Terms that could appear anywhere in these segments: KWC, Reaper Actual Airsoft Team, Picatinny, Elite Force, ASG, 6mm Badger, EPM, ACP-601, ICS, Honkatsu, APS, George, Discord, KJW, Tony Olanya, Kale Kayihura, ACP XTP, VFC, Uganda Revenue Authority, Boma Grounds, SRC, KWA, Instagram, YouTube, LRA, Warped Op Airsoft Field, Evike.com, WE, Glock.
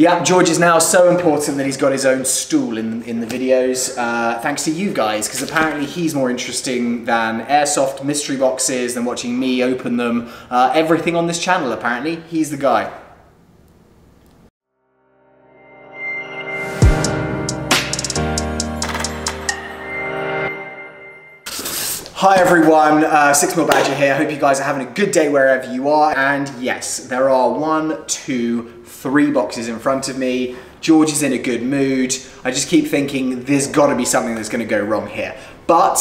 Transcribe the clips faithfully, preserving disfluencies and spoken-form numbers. Yeah, George is now so important that he's got his own stool in, in the videos, uh, thanks to you guys, because apparently he's more interesting than airsoft mystery boxes, than watching me open them. Uh, everything on this channel, apparently, he's the guy. Hi everyone, uh, six millimeter Badger here. I hope you guys are having a good day wherever you are. And yes, there are one, two, three boxes in front of me. George is in a good mood. I just keep thinking there's gotta be something that's gonna go wrong here. But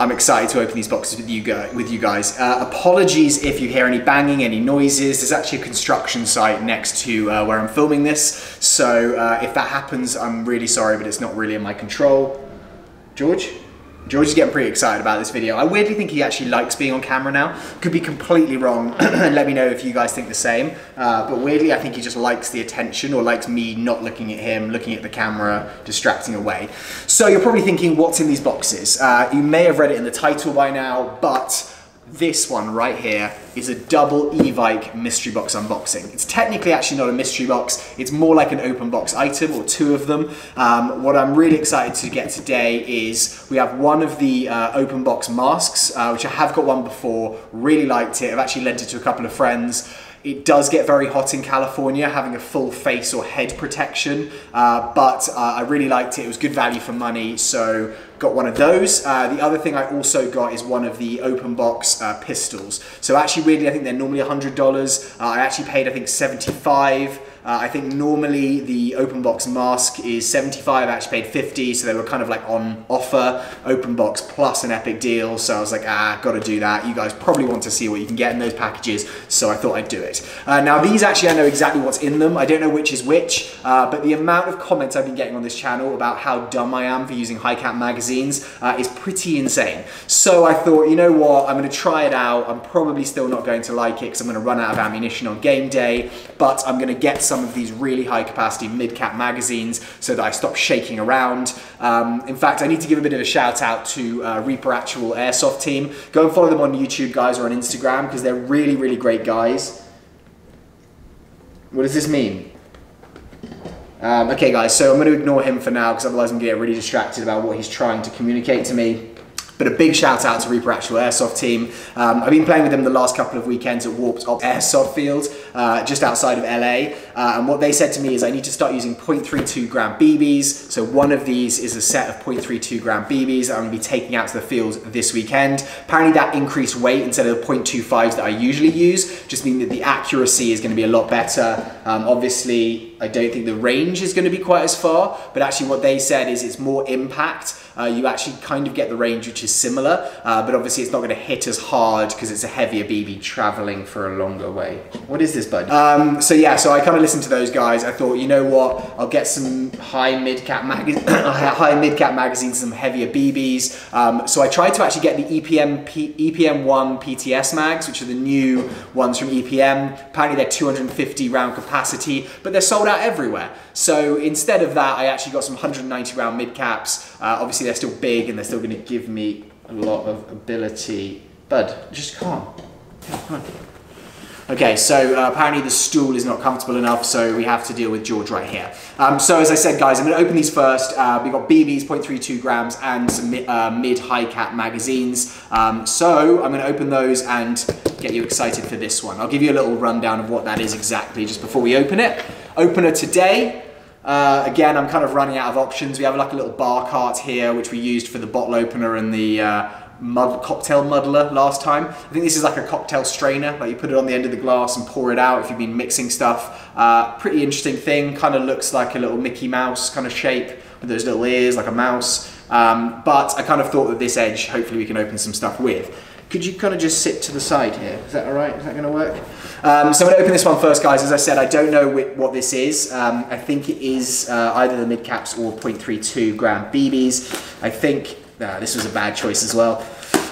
I'm excited to open these boxes with you, go with you guys. Uh, apologies if you hear any banging, any noises. There's actually a construction site next to uh, where I'm filming this. So uh, if that happens, I'm really sorry, but it's not really in my control. George? George is getting pretty excited about this video. I weirdly think he actually likes being on camera now. Could be completely wrong, and let me know if you guys think the same. Uh, but weirdly, I think he just likes the attention, or likes me not looking at him, looking at the camera, distracting away. So you're probably thinking, what's in these boxes? Uh, you may have read it in the title by now, but this one right here is a double Evike mystery box unboxing. It's technically actually not a mystery box, it's more like an open box item, or two of them. Um, what I'm really excited to get today is we have one of the uh, open box masks, uh, which I have got one before, really liked it, I've actually lent it to a couple of friends. It does get very hot in California, having a full face or head protection, uh, but uh, I really liked it. It was good value for money, so got one of those. Uh, the other thing I also got is one of the open box uh, pistols. So actually, weirdly, I think they're normally one hundred dollars. Uh, I actually paid, I think, seventy-five dollars. Uh, I think normally the open box mask is seventy-five dollars, I actually paid fifty dollars, so they were kind of like on offer, open box plus an epic deal, so I was like, ah, gotta do that. You guys probably want to see what you can get in those packages, so I thought I'd do it. Uh, now these actually, I know exactly what's in them, I don't know which is which, uh, but the amount of comments I've been getting on this channel about how dumb I am for using high cap magazines uh, is pretty insane. So I thought, you know what, I'm gonna try it out, I'm probably still not going to like it because I'm gonna run out of ammunition on game day, but I'm gonna get some some of these really high capacity mid-cap magazines so that I stop shaking around. Um, in fact, I need to give a bit of a shout out to uh, Reaper Actual Airsoft Team. Go and follow them on YouTube, guys, or on Instagram, because they're really, really great guys. What does this mean? Um, okay, guys, so I'm going to ignore him for now, because otherwise I'm going to get really distracted about what he's trying to communicate to me. But a big shout out to Reaper Actual Airsoft Team. Um, I've been playing with them the last couple of weekends at Warped Op Airsoft Field, uh, just outside of L A. Uh, and what they said to me is I need to start using point three two gram B Bs. So one of these is a set of point three two gram B Bs that I'm gonna be taking out to the field this weekend. Apparently that increased weight instead of the point two fives that I usually use, just meaning that the accuracy is gonna be a lot better. Um, obviously, I don't think the range is gonna be quite as far, but actually what they said is it's more impact. Uh, you actually kind of get the range, which is similar, uh, but obviously it's not gonna hit as hard because it's a heavier B B traveling for a longer way. What is this, bud? Um, so yeah, so I kind of listened to those guys. I thought, you know what? I'll get some high mid-cap mag high mid-cap magazines, some heavier B Bs. Um, so I tried to actually get the E P M one P T S mags, which are the new ones from E P M. Apparently they're two hundred fifty round capacity, but they're sold out everywhere. So instead of that, I actually got some one hundred ninety round mid-caps. Uh, obviously they're still big and they're still gonna give me a lot of ability. Bud, just calm. Come on. Okay, so uh, apparently the stool is not comfortable enough, so we have to deal with George right here. Um, so as I said, guys, I'm gonna open these first. Uh, we've got B Bs, point three two grams, and some mi uh, mid-high cap magazines. Um, so I'm gonna open those and get you excited for this one. I'll give you a little rundown of what that is exactly just before we open it. Opener today. Uh, again, I'm kind of running out of options. We have like a little bar cart here, which we used for the bottle opener and the uh, mud cocktail muddler last time. I think this is like a cocktail strainer, like you put it on the end of the glass and pour it out if you've been mixing stuff. Uh, pretty interesting thing, kind of looks like a little Mickey Mouse kind of shape with those little ears, like a mouse. Um, but I kind of thought that this edge, hopefully we can open some stuff with. Could you kind of just sit to the side here? Is that all right? Is that gonna work? Um, so I'm gonna open this one first, guys. As I said, I don't know wh what this is. Um, I think it is uh, either the mid caps or point three two gram B Bs. I think, uh, this was a bad choice as well.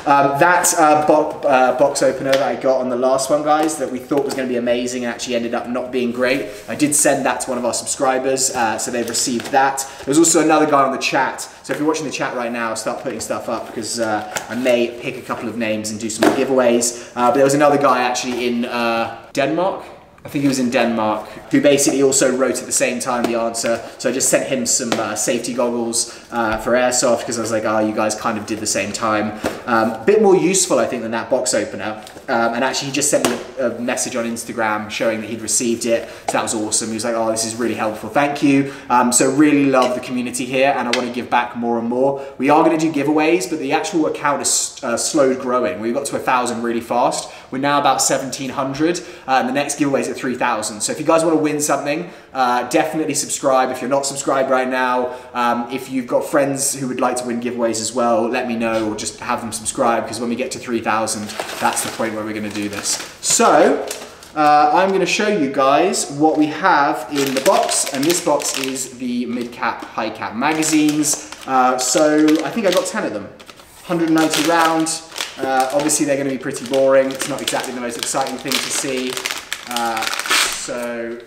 Um, that uh, bo uh, box opener that I got on the last one, guys, that we thought was gonna be amazing actually ended up not being great. I did send that to one of our subscribers, uh, so they've received that. There's also another guy on the chat. So if you're watching the chat right now, start putting stuff up because uh, I may pick a couple of names and do some giveaways. Uh, but there was another guy actually in uh, Denmark, I think he was in Denmark, who basically also wrote at the same time the answer. So I just sent him some uh, safety goggles uh, for airsoft, because I was like, ah, oh, you guys kind of did the same time. A um, bit more useful, I think, than that box opener. Um, and actually, he just sent me a, a message on Instagram showing that he'd received it. So that was awesome. He was like, oh, this is really helpful. Thank you. Um, so really love the community here, and I want to give back more and more. We are going to do giveaways, but the actual account is uh, slowed growing. We got to one thousand really fast. We're now about seventeen hundred, uh, and the next giveaway is at three thousand. So if you guys want to win something, uh, definitely subscribe. If you're not subscribed right now, um, if you've got friends who would like to win giveaways as well, let me know, or just have them subscribe, because when we get to three thousand, that's the point where we're going to do this. So uh, I'm going to show you guys what we have in the box, and this box is the mid-cap, high-cap magazines. Uh, so I think I got ten of them, one hundred ninety rounds. Uh, obviously they're going to be pretty boring. It's not exactly the most exciting thing to see. Uh, so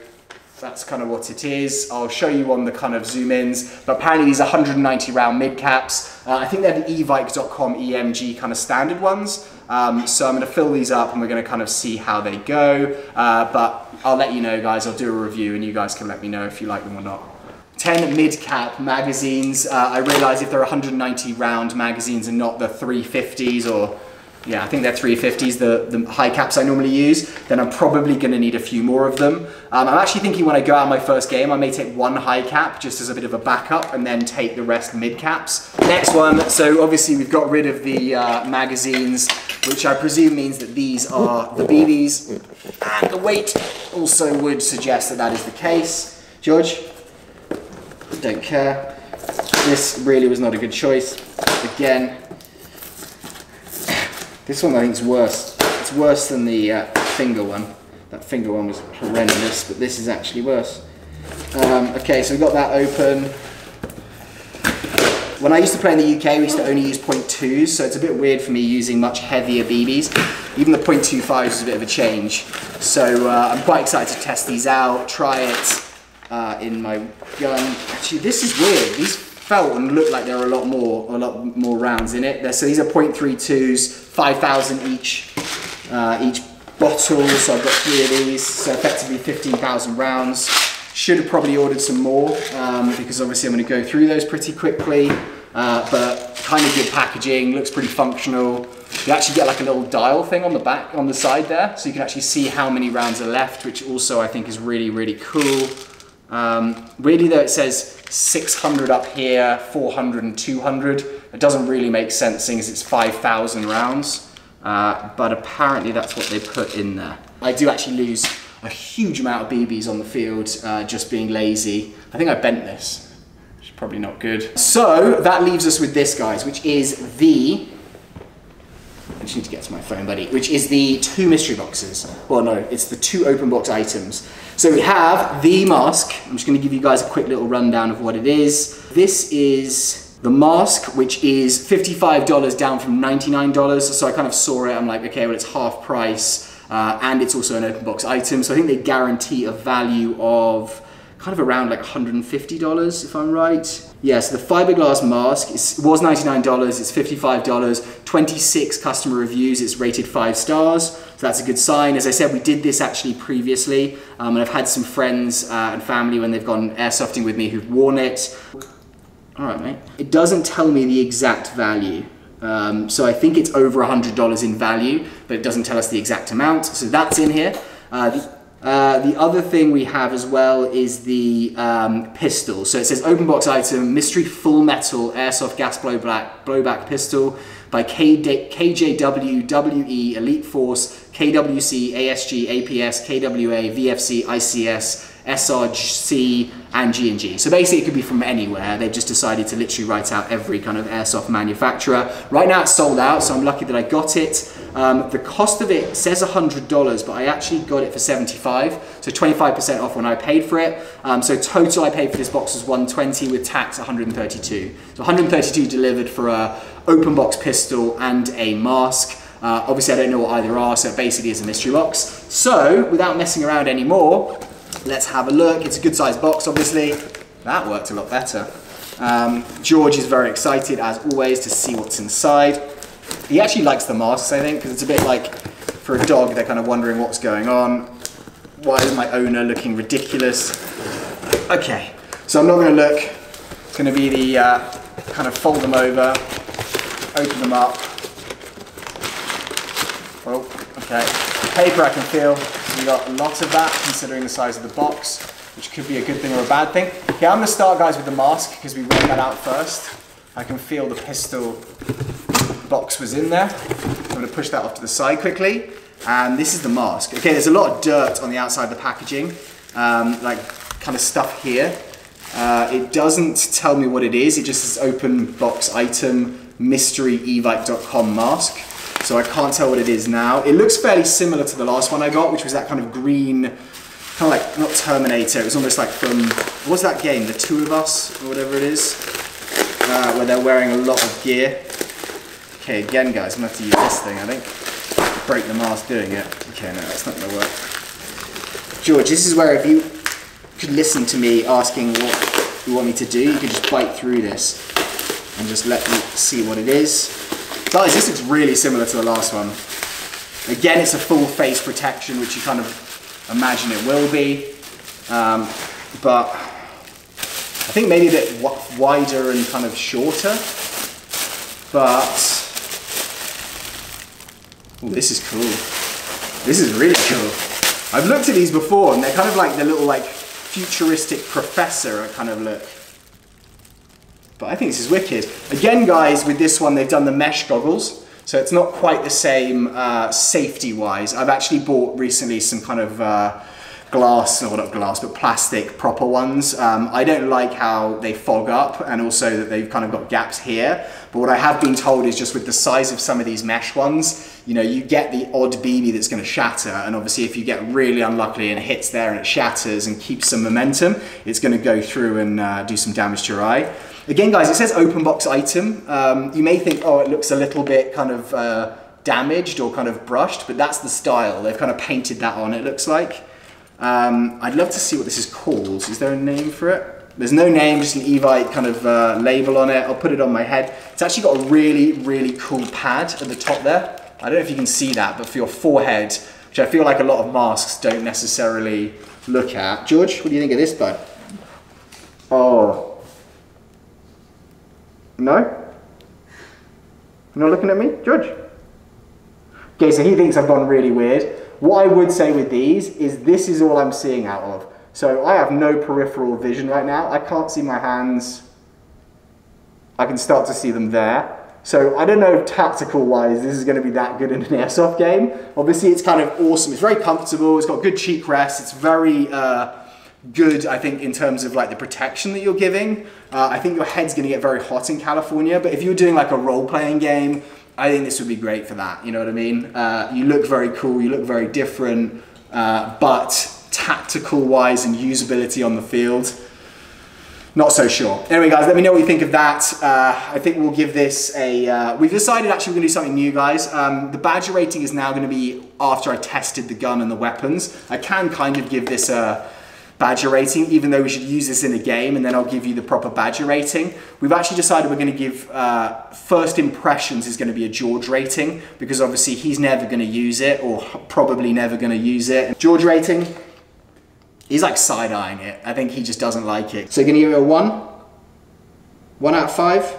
that's kind of what it is. I'll show you on the kind of zoom ins, but apparently these one hundred ninety round mid caps. Uh, I think they're the Evike dot com E M G kind of standard ones. Um, so I'm going to fill these up and we're going to kind of see how they go. Uh, but I'll let you know, guys. I'll do a review and you guys can let me know if you like them or not. ten mid-cap magazines. Uh, I realise if they're one hundred ninety round magazines and not the three fifties, or yeah, I think they're three fifties, the, the high caps I normally use, then I'm probably gonna need a few more of them. Um, I'm actually thinking when I go out my first game, I may take one high cap just as a bit of a backup and then take the rest mid caps. Next one, so obviously we've got rid of the uh, magazines, which I presume means that these are the B Bs, and the weight also would suggest that that is the case. George? Don't care. This really was not a good choice. Again, this one I think is worse. It's worse than the uh, finger one. That finger one was horrendous, but this is actually worse. Um, okay, so we've got that open. When I used to play in the U K, we used to only use point twos, so it's a bit weird for me using much heavier B Bs. Even the point two five is a bit of a change. So uh, I'm quite excited to test these out, try it. Uh, in my gun. Actually, this is weird. These felt and looked like there were a lot more, a lot more rounds in it. They're, so these are point three twos, five thousand each, uh, each bottle. So I've got three of these. So effectively fifteen thousand rounds. Should have probably ordered some more um, because obviously I'm going to go through those pretty quickly. Uh, but kind of good packaging. Looks pretty functional. You actually get like a little dial thing on the back, on the side there, so you can actually see how many rounds are left, which also I think is really, really cool. Um, really though, it says six hundred up here, four hundred and two hundred. It doesn't really make sense seeing as it's five thousand rounds, uh, but apparently that's what they put in there. I do actually lose a huge amount of B Bs on the field uh, just being lazy. I think I bent this, which is probably not good. So that leaves us with this, guys, which is the, I just need to get to my phone, buddy, which is the two mystery boxes. Well, no, it's the two open box items. So we have the mask. I'm just going to give you guys a quick little rundown of what it is. This is the mask, which is fifty-five dollars down from ninety-nine dollars. So I kind of saw it. I'm like, okay, well, it's half price. Uh, and it's also an open box item. So I think they guarantee a value of kind of around like one hundred fifty dollars, if I'm right. Yeah, so the fiberglass mask is, was ninety-nine dollars, it's fifty-five dollars, twenty-six customer reviews, it's rated five stars, so that's a good sign. As I said, we did this actually previously, um, and I've had some friends uh, and family when they've gone airsofting with me who've worn it. All right, mate. It doesn't tell me the exact value. Um, so I think it's over one hundred dollars in value, but it doesn't tell us the exact amount, so that's in here. Uh, the Uh, the other thing we have as well is the um, pistol. So it says open box item, mystery full metal airsoft gas blowback, blowback pistol by K J W, W E, Elite Force, K W C, A S G, A P S, K W A, V F C, I C S, S R C, and G and G. So basically it could be from anywhere. They've just decided to literally write out every kind of airsoft manufacturer. Right now it's sold out, so I'm lucky that I got it. Um, the cost of it says one hundred dollars, but I actually got it for seventy-five dollars, so twenty-five percent off when I paid for it. Um, so total I paid for this box was one hundred twenty dollars with tax, one hundred thirty-two dollars. So one hundred thirty-two dollars delivered for a open box pistol and a mask. Uh, obviously I don't know what either are, so it basically is a mystery box. So without messing around anymore, let's have a look. It's a good sized box, obviously. That worked a lot better. Um, George is very excited, as always, to see what's inside. He actually likes the masks, I think, because it's a bit like for a dog, they're kind of wondering what's going on. why is my owner looking ridiculous? Okay, so I'm not going to look. It's going to be the uh, kind of fold them over, open them up. Oh, okay. The paper I can feel. So we got a lot of that considering the size of the box, which could be a good thing or a bad thing. Okay, I'm going to start, guys, with the mask because we work that out first. I can feel the pistol box was in there. I'm going to push that off to the side quickly. And this is the mask. Okay, there's a lot of dirt on the outside of the packaging, um, like kind of stuff here. Uh, it doesn't tell me what it is. It just says open box item, mystery Evike dot com mask. So I can't tell what it is now. It looks fairly similar to the last one I got, which was that kind of green, kind of like, not Terminator. It was almost like from, what was that game? The Two of Us, or whatever it is, uh, where they're wearing a lot of gear. Okay, again, guys, I'm gonna have to use this thing, I think. Break the mask doing it. Okay, no, that's not gonna work. George, this is where if you could listen to me asking what you want me to do, you could just bite through this and just let me see what it is. Guys, this looks really similar to the last one. Again, it's a full face protection, which you kind of imagine it will be. Um, but I think maybe a bit wider and kind of shorter. But ooh, this is cool. This is really cool. I've looked at these before and they're kind of like the little like futuristic professor kind of look. But I think this is wicked. Again, guys, with this one, they've done the mesh goggles. So it's not quite the same uh, safety-wise. I've actually bought recently some kind of uh, glass, or not glass, but plastic proper ones. Um, I don't like how they fog up and also that they've kind of got gaps here. But what I have been told is just with the size of some of these mesh ones, you know, you get the odd B B that's going to shatter. And obviously if you get really unlucky and it hits there and it shatters and keeps some momentum, it's going to go through and uh, do some damage to your eye. Again, guys, it says open box item. Um, you may think, oh, it looks a little bit kind of uh, damaged or kind of brushed, but that's the style. They've kind of painted that on, it looks like. Um, I'd love to see what this is called. Is there a name for it? There's no name, just an Evike kind of uh, label on it. I'll put it on my head. It's actually got a really, really cool pad at the top there. I don't know if you can see that, but for your forehead, which I feel like a lot of masks don't necessarily look at. George, what do you think of this, bud? Oh. No? You're not looking at me, George? Okay, so he thinks I've gone really weird. What I would say with these is this is all I'm seeing out of. So I have no peripheral vision right now. I can't see my hands. I can start to see them there. So I don't know if tactical-wise this is going to be that good in an airsoft game. Obviously it's kind of awesome. It's very comfortable. It's got good cheek rest. It's very uh, good, I think, in terms of like the protection that you're giving. Uh, I think your head's going to get very hot in California. But if you're doing like a role-playing game, I think this would be great for that, you know what I mean? Uh, you look very cool, you look very different, uh, but tactical-wise and usability on the field, not so sure. Anyway, guys, let me know what you think of that. Uh, I think we'll give this a... Uh, we've decided actually we're going to do something new, guys. Um, the Badger rating is now going to be after I tested the gun and the weapons. I can kind of give this a Badger rating, even though we should use this in a game, and then I'll give you the proper Badger rating. We've actually decided we're going to give uh, first impressions is going to be a George rating, because obviously he's never going to use it, or probably never going to use it. George rating, he's like side-eyeing it. I think he just doesn't like it. So you're going to give it a one? One out of five?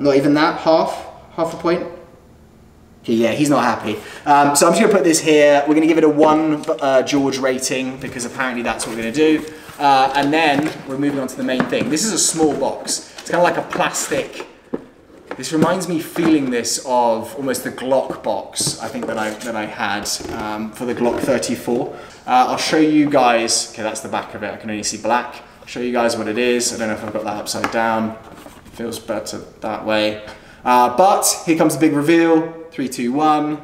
Not even that? Half? Half a point? Yeah, he's not happy. Um, so I'm just going to put this here. We're going to give it a one uh, George rating because apparently that's what we're going to do. Uh, and then we're moving on to the main thing. This is a small box. It's kind of like a plastic. This reminds me feeling this of almost the Glock box, I think, that I, that I had um, for the Glock thirty-four. Uh, I'll show you guys. Okay, that's the back of it. I can only see black. I'll show you guys what it is. I don't know if I've got that upside down. It feels better that way. Uh, but here comes the big reveal. Three, two, one.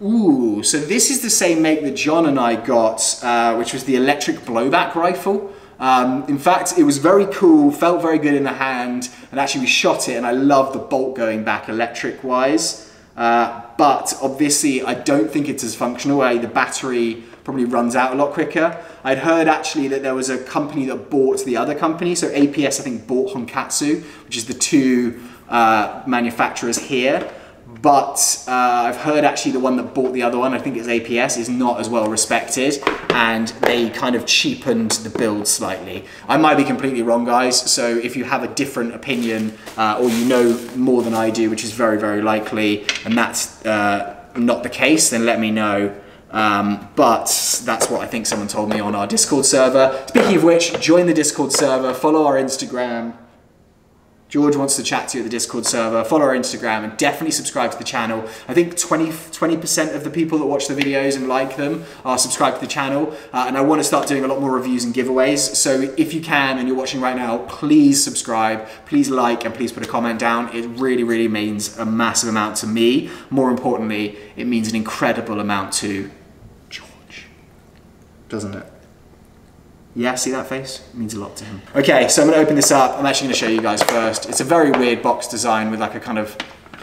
Ooh, so this is the same make that John and I got, uh, which was the electric blowback rifle. Um, in fact, it was very cool, felt very good in the hand, and actually we shot it, and I love the bolt going back electric-wise. Uh, but obviously, I don't think it's as functional. I, the battery probably runs out a lot quicker. I'd heard actually that there was a company that bought the other company, so A P S, I think, bought Honkatsu, which is the two... Uh, manufacturers here, but uh, I've heard actually the one that bought the other one, I think it's A P S, is not as well respected, and they kind of cheapened the build slightly. I might be completely wrong, guys, so if you have a different opinion, uh, or you know more than I do, which is very, very likely, and that's uh, not the case, then let me know. Um, but that's what I think someone told me on our Discord server. Speaking of which, join the Discord server, follow our Instagram. George wants to chat to you at the Discord server. Follow our Instagram and definitely subscribe to the channel. I think twenty percent of the people that watch the videos and like them are subscribed to the channel. Uh, and I want to start doing a lot more reviews and giveaways. So if you can and you're watching right now, please subscribe, please like, and please put a comment down. It really, really means a massive amount to me. More importantly, it means an incredible amount to George, doesn't it? Yeah, see that face? It means a lot to him. Okay, so I'm gonna open this up. I'm actually gonna show you guys first. It's a very weird box design with like a kind of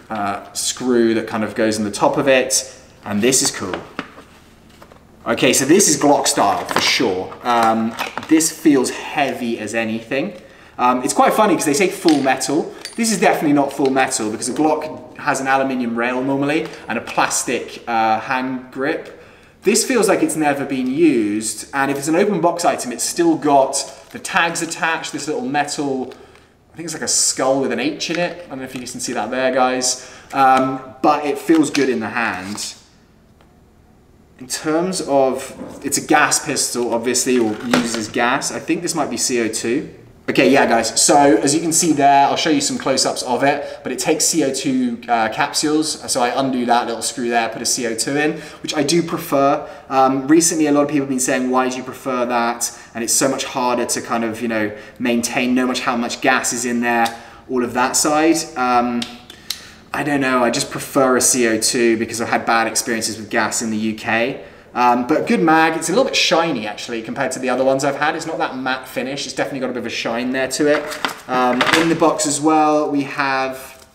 uh, screw that kind of goes in the top of it. And this is cool. Okay, so this is Glock style for sure. Um, this feels heavy as anything. Um, it's quite funny because they say full metal. This is definitely not full metal because a Glock has an aluminium rail normally and a plastic uh, hand grip. This feels like it's never been used, and if it's an open box item, it's still got the tags attached, this little metal, I think it's like a skull with an H in it. I don't know if you can see that there, guys. Um, but it feels good in the hand. In terms of, it's a gas pistol, obviously, or uses gas. I think this might be C O two. Okay, yeah, guys, so as you can see there, I'll show you some close-ups of it, but it takes C O two uh, capsules, so I undo that little screw there, put a C O two in, which I do prefer. Um, recently, a lot of people have been saying, why do you prefer that? And it's so much harder to kind of, you know, maintain, know much how much gas is in there, all of that side. Um, I don't know, I just prefer a C O two because I've had bad experiences with gas in the U K. Um, but good mag, it's a little bit shiny actually compared to the other ones I've had. It's not that matte finish, it's definitely got a bit of a shine there to it. Um, in the box as well, we have,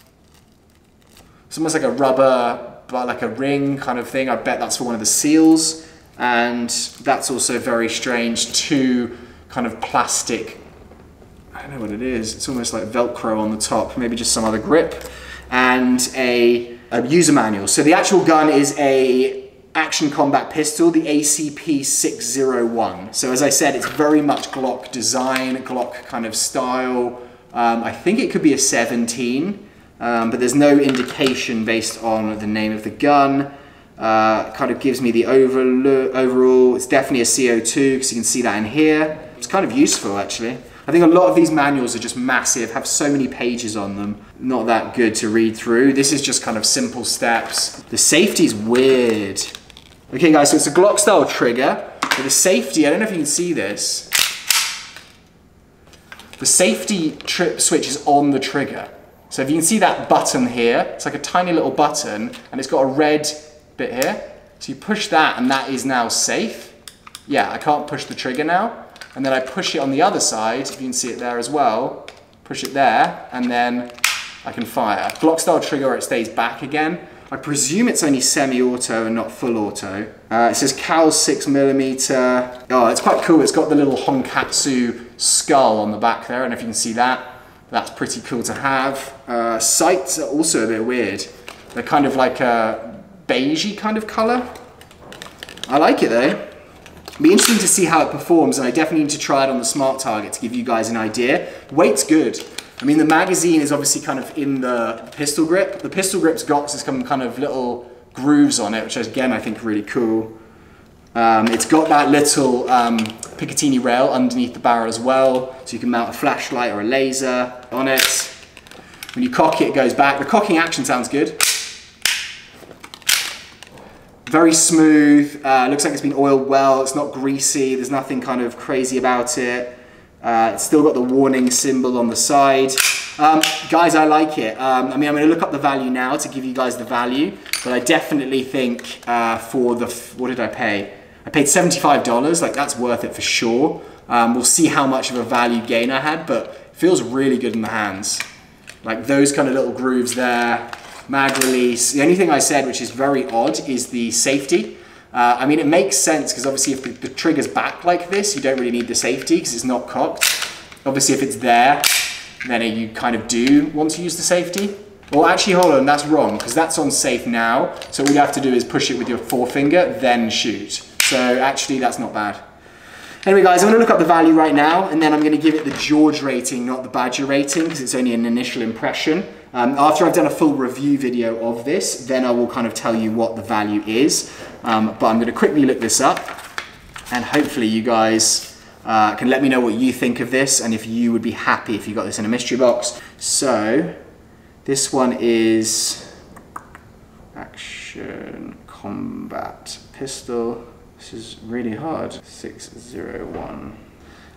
it's almost like a rubber, but like a ring kind of thing. I bet that's for one of the seals. And that's also very strange, two kind of plastic, I don't know what it is. It's almost like Velcro on the top, maybe just some other grip. And a, a user manual. So the actual gun is a Action Combat Pistol, the A C P six oh one. So as I said, it's very much Glock design, Glock kind of style. Um, I think it could be a seventeen, um, but there's no indication based on the name of the gun. Uh, kind of gives me the overall. It's definitely a C O two because you can see that in here. It's kind of useful actually. I think a lot of these manuals are just massive, have so many pages on them. Not that good to read through. This is just kind of simple steps. The safety's weird. Okay guys, so it's a Glock style trigger, but the safety, I don't know if you can see this. The safety trip switch is on the trigger. So if you can see that button here, it's like a tiny little button and it's got a red bit here. So you push that and that is now safe. Yeah, I can't push the trigger now. And then I push it on the other side, if you can see it there as well. Push it there, and then I can fire. Glock style trigger, it stays back again. I presume it's only semi-auto and not full auto. Uh, it says Cal six millimeter. Oh, it's quite cool. It's got the little Honkatsu skull on the back there, and if you can see that, that's pretty cool to have. Uh, sights are also a bit weird. They're kind of like a beigey kind of color. I like it though. It'll be interesting to see how it performs, and I definitely need to try it on the smart target to give you guys an idea. Weight's good. I mean, the magazine is obviously kind of in the pistol grip. The pistol grip's got some kind of little grooves on it, which is, again, I think really cool. Um, it's got that little um, Picatinny rail underneath the barrel as well, so you can mount a flashlight or a laser on it. When you cock it, it goes back. The cocking action sounds good. Very smooth, uh, looks like it's been oiled well, it's not greasy, there's nothing kind of crazy about it. Uh, it's still got the warning symbol on the side. Um, guys, I like it. Um, I mean, I'm gonna look up the value now to give you guys the value, but I definitely think uh, for the, what did I pay? I paid seventy-five dollars, like that's worth it for sure. Um, we'll see how much of a value gain I had, but it feels really good in the hands. Like those kind of little grooves there. Mag release. The only thing I said, which is very odd, is the safety. Uh, I mean, it makes sense because obviously if the, the trigger's back like this, you don't really need the safety because it's not cocked. Obviously if it's there, then you kind of do want to use the safety. Well, actually, hold on, that's wrong, because that's on safe now. So all you have to do is push it with your forefinger, then shoot. So actually, that's not bad. Anyway, guys, I'm gonna look up the value right now, and then I'm gonna give it the George rating, not the Badger rating, because it's only an initial impression. Um, after I've done a full review video of this, then I will kind of tell you what the value is. Um, but I'm gonna quickly look this up, and hopefully you guys uh, can let me know what you think of this, and if you would be happy if you got this in a mystery box. So, this one is action combat pistol. This is really hard. six oh one.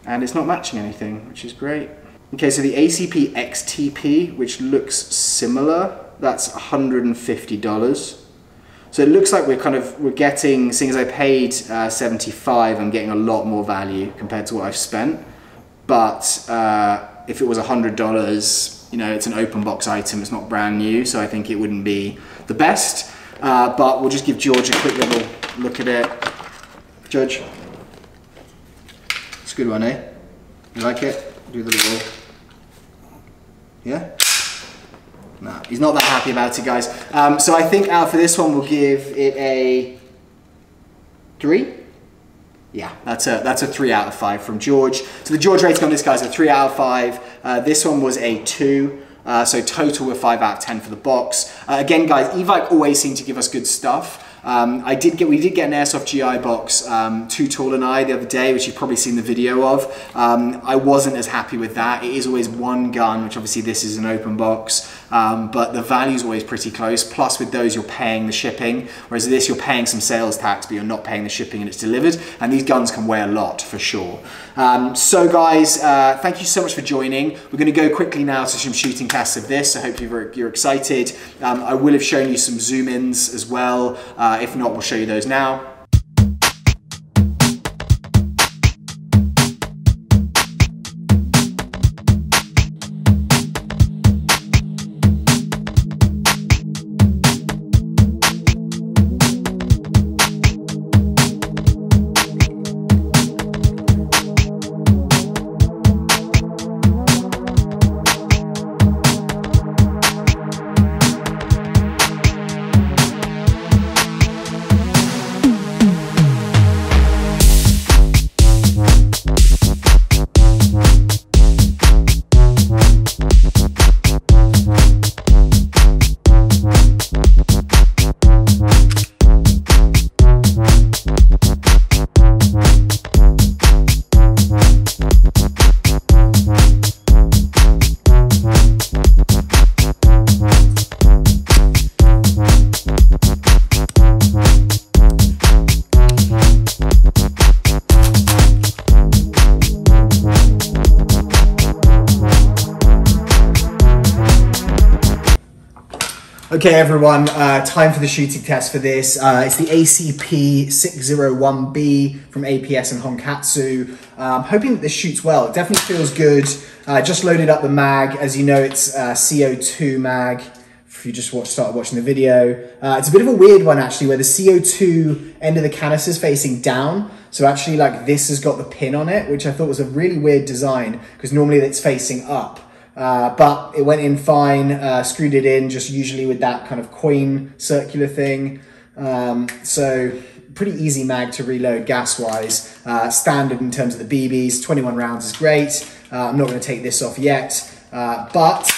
And it's not matching anything, which is great. Okay, so the A C P X T P, which looks similar, that's one hundred fifty dollars. So it looks like we're kind of, we're getting, seeing as I paid uh, seventy-five, I'm getting a lot more value compared to what I've spent. But uh, if it was one hundred dollars, you know, it's an open box item, it's not brand new, so I think it wouldn't be the best. Uh, but we'll just give George a quick little look at it. George, it's a good one, eh? You like it? Do the little, yeah? Nah, he's not that happy about it, guys. Um, so I think out for this one, we'll give it a three. Yeah, that's a, that's a three out of five from George. So the George rating on this, guys, is a three out of five. Uh, this one was a two. Uh, so total we're five out of ten for the box. Uh, again, guys, Evike always seem to give us good stuff. Um, I did get, we did get an Airsoft G I box, um, Too Tall and I, the other day, which you've probably seen the video of. Um, I wasn't as happy with that. It is always one gun, which obviously this is an open box, um, but the value is always pretty close. Plus with those, you're paying the shipping, whereas this, you're paying some sales tax, but you're not paying the shipping and it's delivered. And these guns can weigh a lot for sure. Um, so guys, uh, thank you so much for joining. We're going to go quickly now to some shooting tests of this. I hope you're, you're excited. Um, I will have shown you some zoom ins as well. Um, Uh, if not, we'll show you those now. Okay everyone, uh, time for the shooting test for this. Uh, it's the A C P six oh one B from A P S and Honkatsu. Um, hoping that this shoots well. It definitely feels good. Uh, just loaded up the mag. As you know, it's uh, C O two mag. If you just watch, started watching the video. Uh, it's a bit of a weird one actually, where the C O two end of the canister is facing down. So actually like this has got the pin on it, which I thought was a really weird design because normally it's facing up. Uh, but it went in fine, uh, screwed it in just usually with that kind of coin circular thing. Um, so pretty easy mag to reload gas wise, uh, standard in terms of the B Bs, twenty-one rounds is great. Uh, I'm not going to take this off yet, uh, but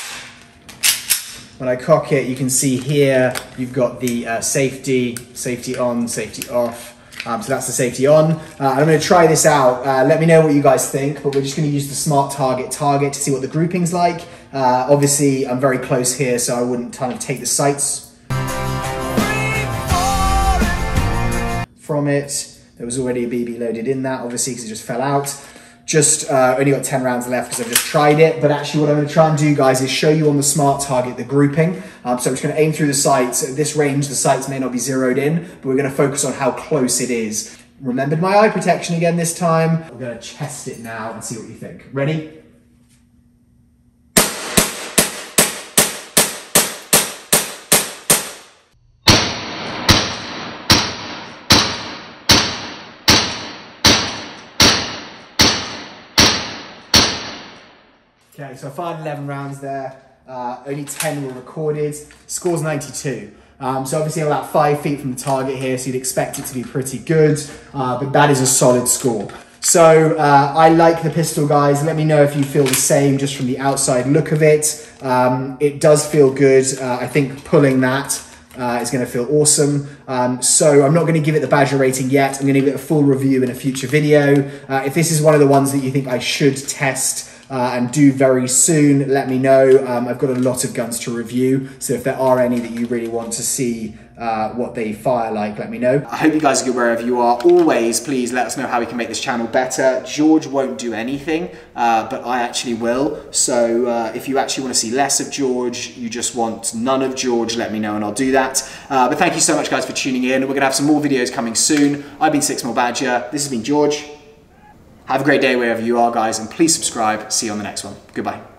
when I cock it, you can see here, you've got the uh, safety, safety on, safety off. Um, so that's the safety on. Uh, I'm going to try this out. Uh, let me know what you guys think, but we're just going to use the smart target target to see what the grouping's like. Uh, obviously, I'm very close here, so I wouldn't kind of take the sights from it. There was already a B B loaded in that, obviously, because it just fell out. Just uh, only got ten rounds left because I've just tried it. But actually what I'm going to try and do, guys, is show you on the smart target the grouping. Um, so I'm just going to aim through the sights. At this range, the sights may not be zeroed in, but we're going to focus on how close it is. Remembered my eye protection again this time. We're going to chest it now and see what you think. Ready? Okay, so I fired eleven rounds there. Uh, only ten were recorded. Score's ninety-two. Um, so obviously about five feet from the target here, so you'd expect it to be pretty good, uh, but that is a solid score. So uh, I like the pistol, guys. Let me know if you feel the same just from the outside look of it. Um, it does feel good. Uh, I think pulling that uh, is going to feel awesome. Um, so I'm not going to give it the Badger rating yet. I'm going to give it a full review in a future video. Uh, if this is one of the ones that you think I should test uh, and do very soon, let me know. Um, I've got a lot of guns to review. So if there are any that you really want to see Uh, what they fire like, let me know. I hope you guys are good wherever you are. Always, please let us know how we can make this channel better. George won't do anything, uh, but I actually will. So uh, if you actually want to see less of George, you just want none of George, let me know and I'll do that. Uh, but thank you so much, guys, for tuning in. We're going to have some more videos coming soon. I've been six M Badger. This has been George. Have a great day wherever you are, guys, and please subscribe. See you on the next one. Goodbye.